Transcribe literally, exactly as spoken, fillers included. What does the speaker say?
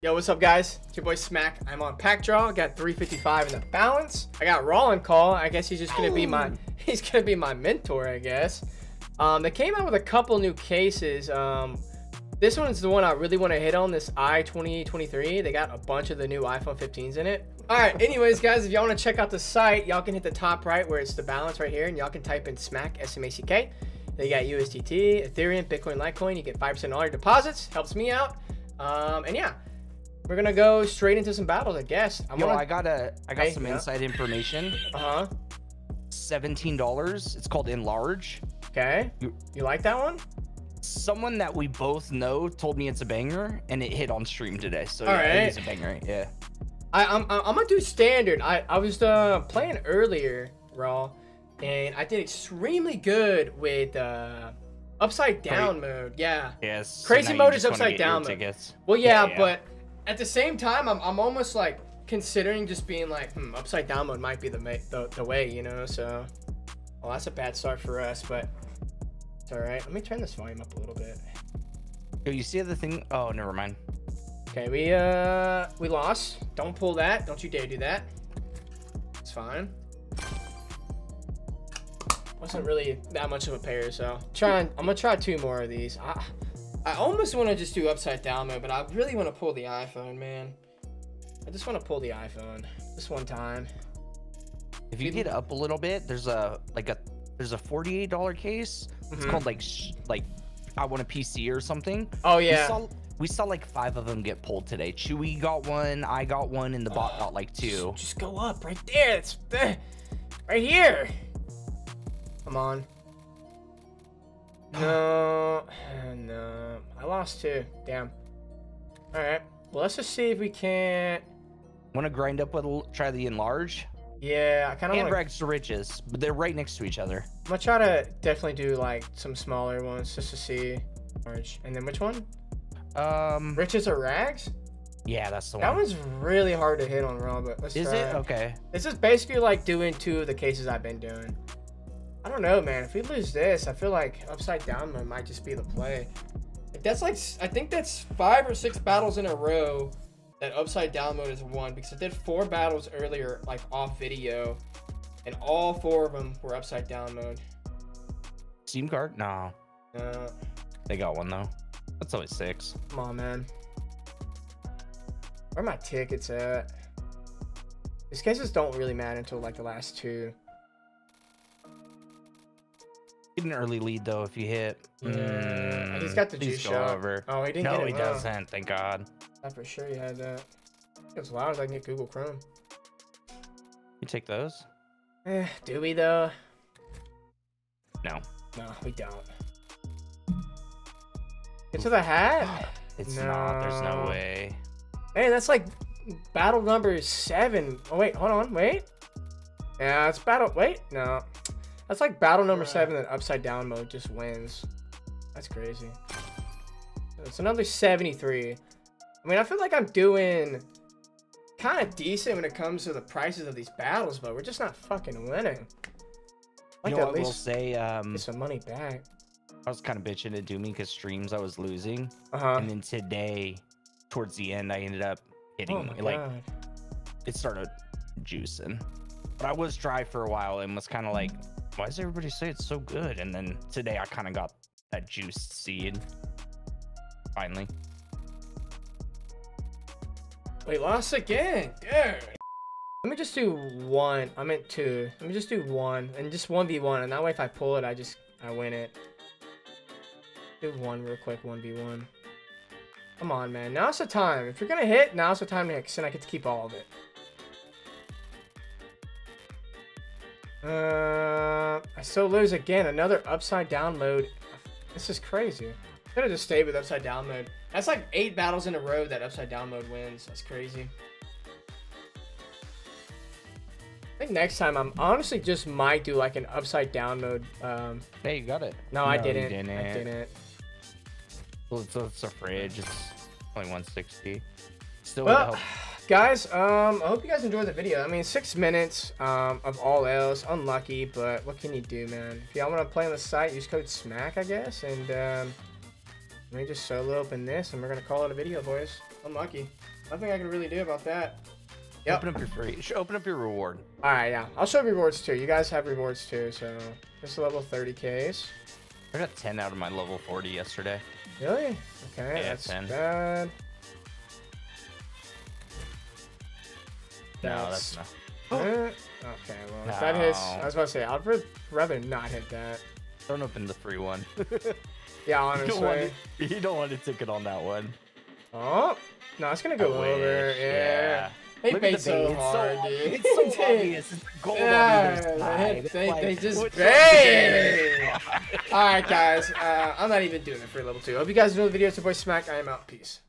Yo, what's up guys? It's your boy Smack. I'm on PackDraw. Got three fifty-five in the balance. I got Rollin call. I guess he's just gonna be my he's gonna be my mentor, I guess. Um, they came out with a couple new cases. Um, this one's the one I really want to hit on, this i twenty-eight twenty-three. They got a bunch of the new iPhone fifteens in it. Alright, anyways guys, if y'all want to check out the site, y'all can hit the top right where it's the balance right here, and y'all can type in Smack, S M A C K. They got U S D T, Ethereum, Bitcoin, Litecoin. You get five percent on all your deposits. Helps me out. Um, and yeah. We're gonna go straight into some battles, I guess. I'm Yo, gonna... I got a, I got hey, some yeah. inside information. Uh huh. Seventeen dollars. It's called Enlarge. Okay. You, you like that one? Someone that we both know told me it's a banger, and it hit on stream today. So All yeah, right. it is a banger. Yeah. I, I'm, I'm gonna do standard. I, I was uh, playing earlier raw, and I did extremely good with. Uh, upside down Cra mode. Yeah. Yes. Crazy so mode is upside down mode. Tickets. Well, yeah, yeah, yeah. but. At the same time, I'm, I'm almost like considering just being like, hmm, upside down mode might be the, the the way, you know? So, well, that's a bad start for us, but it's all right. Let me turn this volume up a little bit. Yo, you see the thing? Oh, never mind. Okay, we uh we lost. Don't pull that. Don't you dare do that. It's fine. Wasn't really that much of a pair, so trying. I'm gonna try two more of these. I, I almost want to just do upside down mode, but I really want to pull the iPhone, man. I just want to pull the iPhone this one time. If you get up a little bit, there's a like a there's a forty-eight dollar case. Mm-hmm. It's called like like I want a P C or something. Oh yeah. We saw, we saw like five of them get pulled today. Chewy got one, I got one, and the bot oh, got like two. Just go up right there. It's right here. Come on. No, no, I lost two. Damn. All right. Well, let's just see if we can't. Want to grind up with a try the enlarge? Yeah, I kind of. And rags to riches, but they're right next to each other. I'm gonna try to definitely do like some smaller ones just to see. Enlarge, and then which one? Um, riches or rags? Yeah, that's the one. That one's really hard to hit on raw, but let's is try. Is it okay? This is basically like doing two of the cases I've been doing. I don't know, man. If we lose this, I feel like upside down mode might just be the play. That's like, I think that's five or six battles in a row that upside down mode is one, because I did four battles earlier, like off video, and all four of them were upside down mode. Steam card? No. No. They got one though. That's always six. Come on, man. Where are my tickets at? These cases don't really matter until like the last two. An early lead though if you hit. Yeah. Mm, he's got the juice shot. Over. Oh, he didn't no, get it. No, he well. doesn't. Thank God. I for sure he had that. As loud as I can get Google Chrome. You take those? Eh, do we though? No. No, we don't. Get to the hat. It's no. not. There's no way. Hey, that's like battle number seven. Oh wait, hold on, wait. Yeah, it's battle. Wait, no. That's like battle number right. seven that upside down mode just wins. That's crazy. It's another seventy-three. I mean, I feel like I'm doing kind of decent when it comes to the prices of these battles, but we're just not fucking winning. Like, you know, at least I will say, um, get some money back. I was kind of bitching at Doomy because streams I was losing. Uh-huh. And then today, towards the end, I ended up hitting, oh my like, God. It started juicing. But I was dry for a while and was kind of like, why does everybody say it's so good? And then today I kind of got that juiced seed. Finally. We lost again. Yeah. Let me just do one. I meant two. Let me just do one and just one v one. And that way if I pull it, I just, I win it. Do one real quick, one v one. Come on, man. Now's the time. If you're going to hit, now's the time to hit, and I get to keep all of it. Uh, I still lose again. Another upside down mode. This is crazy. I could have just stayed with upside down mode. That's like eight battles in a row that upside down mode wins. That's crazy. I think next time I'm honestly just might do like an upside down mode. Um, hey, you got it. No, no I didn't. didn't. I didn't. Well, it's, it's a fridge. It's only one sixty. Still well, help. Guys, um, I hope you guys enjoyed the video. I mean, six minutes um, of all else. Unlucky, but what can you do, man? If y'all want to play on the site, use code SMACK, I guess. And um, let me just solo open this, and we're going to call it a video, boys. Unlucky. Nothing I can really do about that. Yep. Open up your free. Open up your reward. All right, yeah. I'll show rewards too. You guys have rewards too, so just a level thirty Ks. I got ten out of my level forty yesterday. Really? Okay, yeah, that's ten. Bad. No, that's, that's not. Oh. Okay, well, no. If that hits, I was about to say, I'd rather not hit that. Don't open the free one. Yeah, honestly. You don't, want to, you don't want to ticket on that one. Oh, no, it's going to go I over. Wish. Yeah. They Look bait so hard, so, dude. It's so obvious. It's gold yeah, on the They, they, like, they just bait. All right, guys. Uh, I'm not even doing it for level two. Hope you guys enjoyed the video. It's your boy Smack. I am out. Peace.